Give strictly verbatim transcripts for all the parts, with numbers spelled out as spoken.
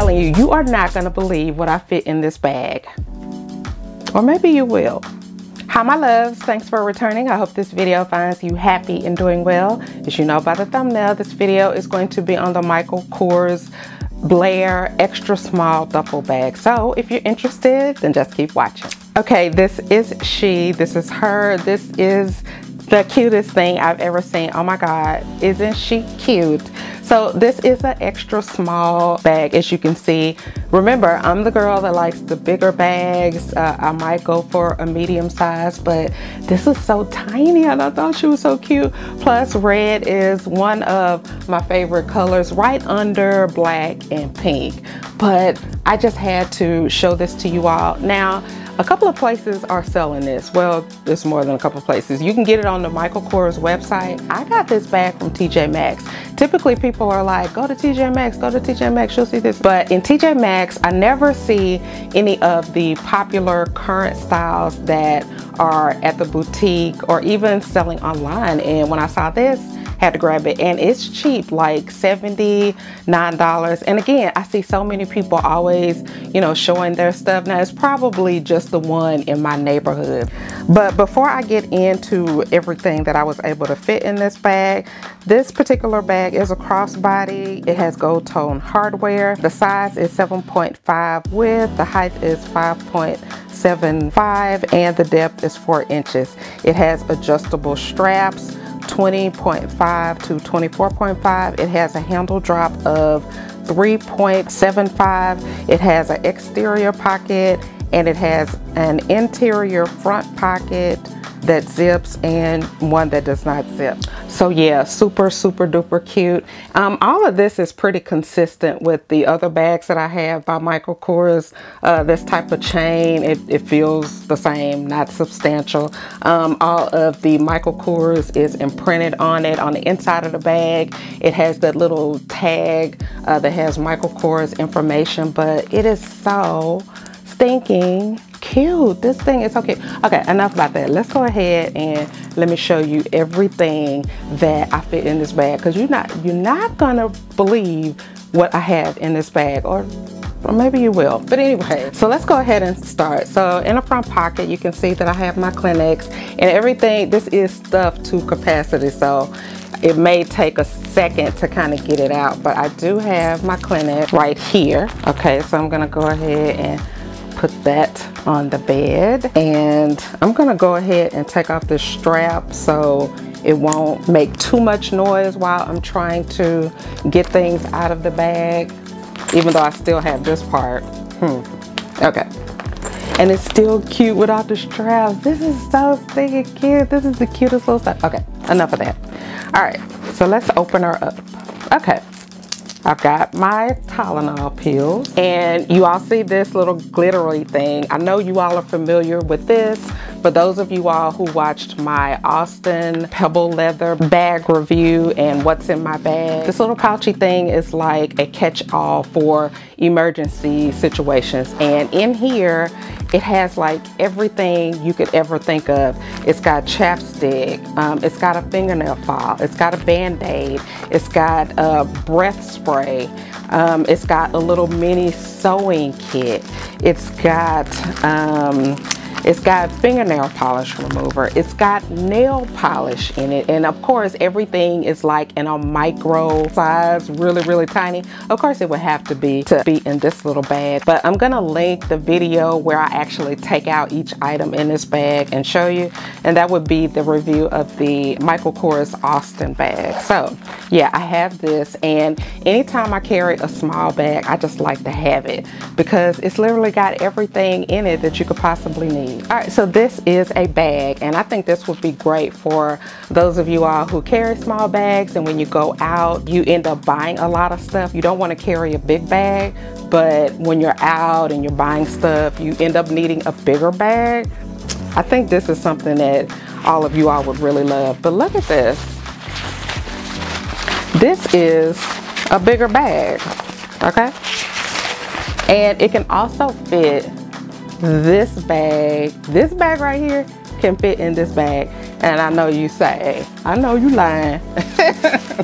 telling you, you are not gonna believe what I fit in this bag. Or maybe you will. Hi my loves, thanks for returning. I hope this video finds you happy and doing well. As you know by the thumbnail, this video is going to be on the Michael Kors Blair extra small duffel bag. So if you're interested, then just keep watching. Okay, this is she, this is her, this is the cutest thing I've ever seen. Oh my God, isn't she cute? So this is an extra small bag, as you can see. Remember, I'm the girl that likes the bigger bags. Uh, I might go for a medium size, but this is so tiny and I thought she was so cute. Plus red is one of my favorite colors, right under black and pink. But I just had to show this to you all. Now, a couple of places are selling this. Well, there's more than a couple of places. You can get it on the Michael Kors website. I got this bag from T J Maxx. Typically people are like, go to T J Maxx, go to T J Maxx, you'll see this. But in T J Maxx, I never see any of the popular current styles that are at the boutique or even selling online. And when I saw this, had to grab it, and it's cheap, like seventy-nine dollars. And again, I see so many people always, you know, showing their stuff. Now it's probably just the one in my neighborhood. But before I get into everything that I was able to fit in this bag, this particular bag is a crossbody. It has gold tone hardware. The size is seven point five width, the height is five point seven five, and the depth is four inches. It has adjustable straps, twenty point five to twenty-four point five. It has a handle drop of three point seven five. It has an exterior pocket and it has an interior front pocket that zips and one that does not zip. So yeah, super, super duper cute. Um, all of this is pretty consistent with the other bags that I have by Michael Kors. Uh, this type of chain, it, it feels the same, not substantial. Um, all of the Michael Kors is imprinted on it. On the inside of the bag, it has that little tag uh, that has Michael Kors information, but it is so stinking cute. This thing is so cute. Okay, enough about that. Let's go ahead and let me show you everything that I fit in this bag, because you're not you're not gonna believe what I have in this bag, or or maybe you will. But anyway, so let's go ahead and start. So in the front pocket, you can see that I have my Kleenex and everything. This is stuffed to capacity, so it may take a second to kind of get it out, but I do have my Kleenex right here. Okay, so I'm gonna go ahead and put that on the bed, and I'm gonna go ahead and take off this strap so it won't make too much noise while I'm trying to get things out of the bag, even though I still have this part. Hmm. Okay, and it's still cute without the straps. This is so stinking cute. This is the cutest little stuff. Okay, enough of that. All right, so let's open her up. Okay, I've got my Tylenol pills, and you all see this little glittery thing. I know you all are familiar with this, but those of you all who watched my Austin Pebble Leather bag review and what's in my bag, this little pouchy thing is like a catch-all for emergency situations. And in here, it has like everything you could ever think of. It's got chapstick, um, it's got a fingernail file, it's got a Band-Aid, it's got a breath spray. Um, it's got a little mini sewing kit. It's got um, it's got fingernail polish remover. It's got nail polish in it, and of course, everything is like in a micro size, really, really tiny. Of course, it would have to be to be in this little bag. But I'm gonna link the video where I actually take out each item in this bag and show you, and that would be the review of the Michael Kors Austin bag. So yeah, I have this, and anytime I carry a small bag, I just like to have it because it's literally got everything in it that you could possibly need. All right, so this is a bag, and I think this would be great for those of you all who carry small bags, and when you go out, you end up buying a lot of stuff. You don't want to carry a big bag, but when you're out and you're buying stuff, you end up needing a bigger bag. I think this is something that all of you all would really love. But look at this. This is a bigger bag, okay? And it can also fit this bag. This bag right here can fit in this bag. And I know you say, I know you lying.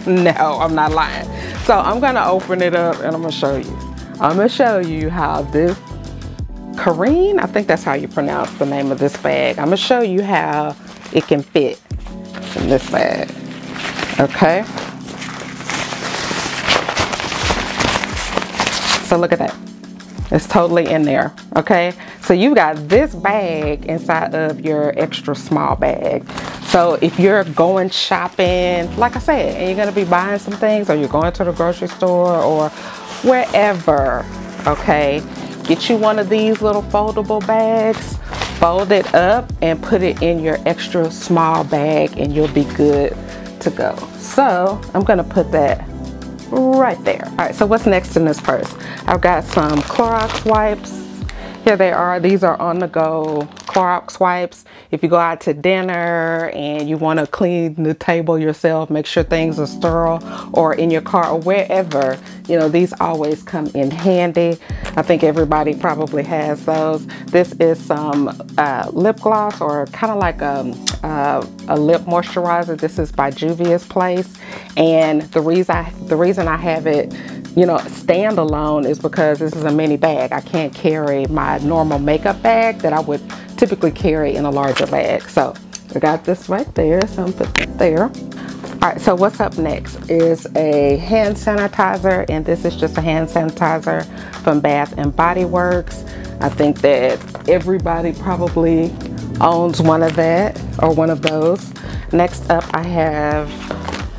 No, I'm not lying. So I'm gonna open it up and I'm gonna show you. I'm gonna show you how this Kareen, I think that's how you pronounce the name of this bag. I'm gonna show you how it can fit in this bag, okay? So look at that. It's totally in there, okay? So you've got this bag inside of your extra small bag. So if you're going shopping, like I said, and you're gonna be buying some things, or you're going to the grocery store or wherever, okay? Get you one of these little foldable bags, fold it up and put it in your extra small bag and you'll be good to go. So I'm gonna put that right there. All right, so what's next in this purse? I've got some Clorox wipes. Here they are. These are on the go Clorox wipes. If you go out to dinner and you want to clean the table yourself, make sure things are sterile, or in your car or wherever, you know, these always come in handy. I think everybody probably has those. This is some uh, lip gloss, or kind of like a, uh, a lip moisturizer. This is by Juvia's Place. And the reason I, the reason I have it, you know, standalone is because this is a mini bag. I can't carry my normal makeup bag that I would typically carry in a larger bag. So I got this right there, so I'm putting that there. All right, so what's up next is a hand sanitizer, and this is just a hand sanitizer from Bath and Body Works. I think that everybody probably owns one of that or one of those. Next up, I have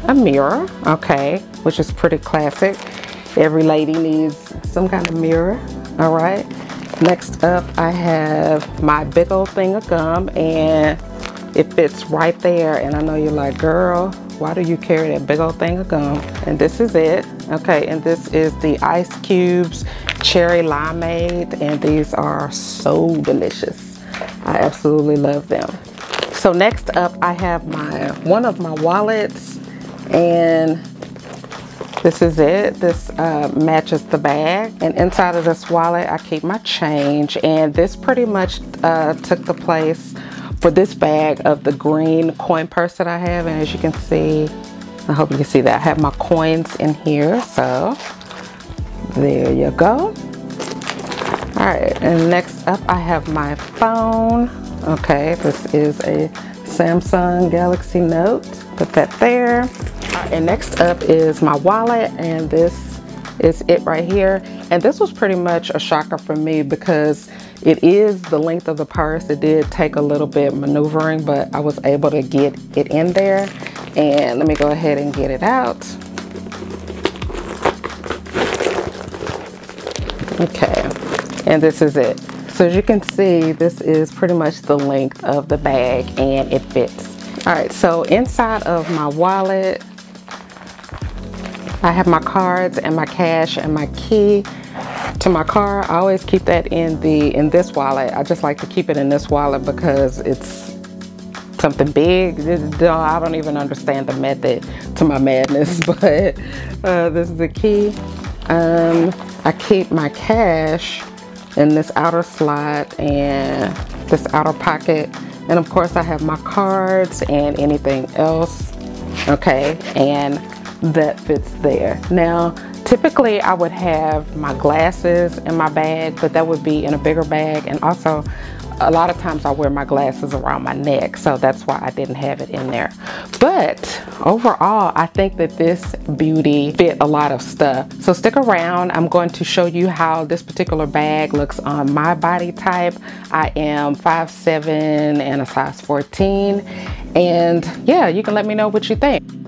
a mirror, okay, which is pretty classic. Every lady needs some kind of mirror, all right? Next up, I have my big old thing of gum, and it fits right there. And I know you're like, girl, why do you carry that big old thing of gum? And this is it, okay? And this is the Ice Cubes Cherry Limeade, and these are so delicious. I absolutely love them. So next up, I have my one of my wallets, and this is it. This uh, matches the bag. And inside of this wallet, I keep my change. And this pretty much uh, took the place for this bag of the green coin purse that I have. And as you can see, I hope you can see that. I have my coins in here. So there you go. All right, and next up, I have my phone. Okay, this is a Samsung Galaxy Note. Put that there. And next up is my wallet, and this is it right here. And this was pretty much a shocker for me because it is the length of the purse. It did take a little bit maneuvering, but I was able to get it in there. And let me go ahead and get it out. Okay, and this is it. So as you can see, this is pretty much the length of the bag, and it fits. All right, so inside of my wallet, I have my cards and my cash and my key to my car. I always keep that in the in this wallet. I just like to keep it in this wallet because it's something big. I don't even understand the method to my madness, but uh, this is the key. Um, I keep my cash in this outer slot and this outer pocket. And of course I have my cards and anything else, okay? And that fits there. Now, typically I would have my glasses in my bag, but that would be in a bigger bag. And also a lot of times I wear my glasses around my neck, so that's why I didn't have it in there. But overall, I think that this beauty fit a lot of stuff. So stick around. I'm going to show you how this particular bag looks on my body type. I am five seven and a size fourteen. And yeah, you can let me know what you think.